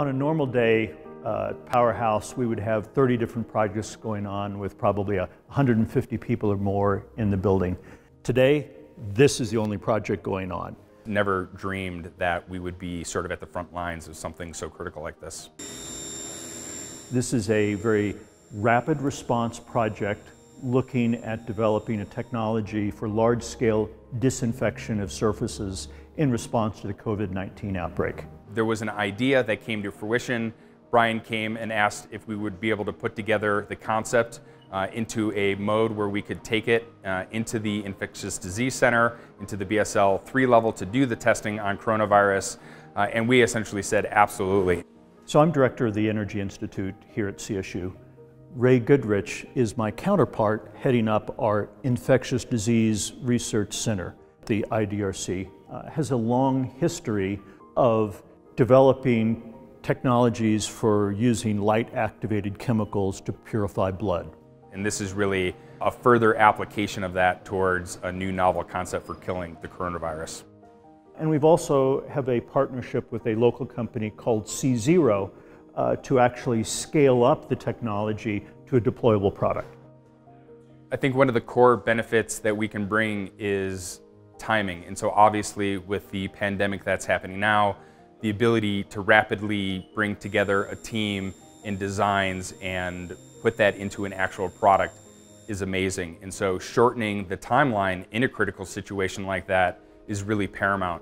On a normal day at Powerhouse, we would have 30 different projects going on with probably 150 people or more in the building. Today, this is the only project going on. Never dreamed that we would be sort of at the front lines of something so critical like this. This is a very rapid response project looking at developing a technology for large-scale disinfection of surfaces in response to the COVID-19 outbreak. There was an idea that came to fruition. Brian came and asked if we would be able to put together the concept into a mode where we could take it into the Infectious Disease Center, into the BSL 3 level to do the testing on coronavirus, and we essentially said absolutely. So I'm director of the Energy Institute here at CSU. Ray Goodrich is my counterpart heading up our Infectious Disease Research Center. The IDRC has a long history of developing technologies for using light-activated chemicals to purify blood. And this is really a further application of that towards a new novel concept for killing the coronavirus. And we've also have a partnership with a local company called CSU to actually scale up the technology to a deployable product. I think one of the core benefits that we can bring is timing, and so obviously with the pandemic that's happening now, the ability to rapidly bring together a team in designs and put that into an actual product is amazing, and so shortening the timeline in a critical situation like that is really paramount.